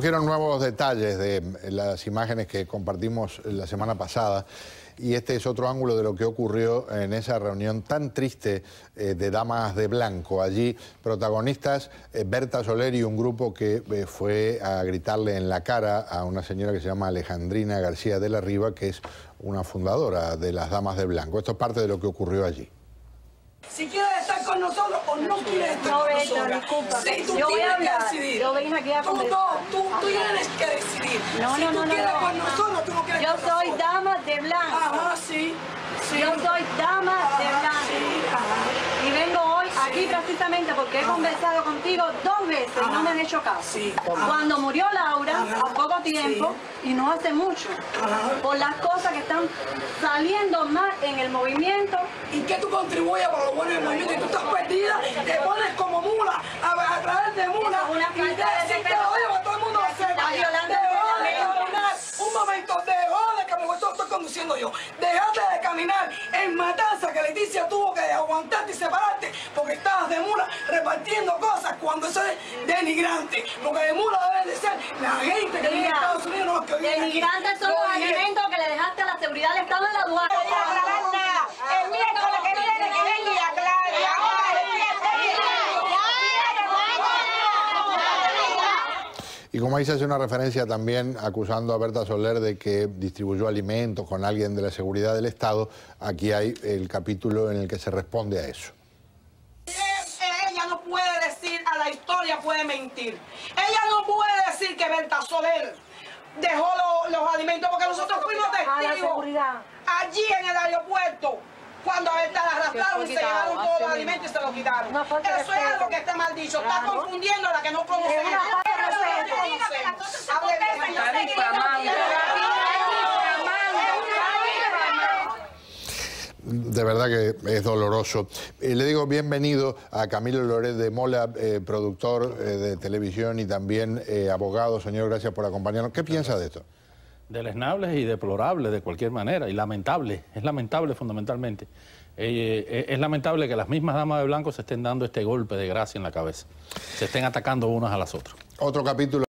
Surgieron nuevos detalles de las imágenes que compartimos la semana pasada y este es otro ángulo de lo que ocurrió en esa reunión tan triste de damas de blanco. Allí protagonistas Berta Soler y un grupo que fue a gritarle en la cara a una señora que se llama Alejandrina García de la Riva, que es una fundadora de las damas de blanco. Esto es parte de lo que ocurrió allí. Si quieres estar con nosotros o no quieres estar con nosotros. No, disculpa. Sí, yo voy a hablar. Yo vengo aquí a conversar. Tú tienes que decidir. No. Si tú quieres con nosotros, tú no quieres con nosotros. Yo soy dama de blanco. Ajá, sí. Yo soy dama de blanco. Sí, ajá. Y vengo hoy aquí precisamente porque he conversado contigo dos veces y no me han hecho caso. Sí, cuando murió Laura, a poco tiempo, y no hace mucho. Ajá. Por las cosas que están saliendo más en el movimiento. ¿Y qué tú contribuyes para lo bueno del movimiento? Y tú estás perdida, te pones como mula, a través de mula, y te decís que lo dejo a todo el mundo a hacer. Dejó de caminar, un momento, dejó de caminar, esto estoy conduciendo yo, dejate de caminar en Matanza, que Leticia tuvo que aguantarte y separarte, porque estabas de mula repartiendo cosas cuando eso es denigrante, porque de mula debe de ser la gente que vive en Estados Unidos, no los que viven aquí. Denigrantes son los alimentos que le dejaste a la seguridad del Estado de la aduana. Y como ahí se hace una referencia también acusando a Berta Soler de que distribuyó alimentos con alguien de la seguridad del Estado, aquí hay el capítulo en el que se responde a eso. Ella no puede decir, a la historia puede mentir. Ella no puede decir que Berta Soler dejó los alimentos, porque nosotros fuimos testigos allí en el aeropuerto. Cuando a Berta la arrastraron y se llevaron todos los alimentos y se los quitaron. Eso es algo que está mal dicho. Está confundiendo a la que no conoce. De verdad que es doloroso. Le digo bienvenido a Camilo Loret de Mola, productor de televisión y también abogado. Señor, gracias por acompañarnos. ¿Qué piensa de esto? Deleznable y deplorable de cualquier manera, y lamentable, es lamentable fundamentalmente. Es lamentable que las mismas damas de blanco se estén dando este golpe de gracia en la cabeza, se estén atacando unas a las otras. Otro capítulo.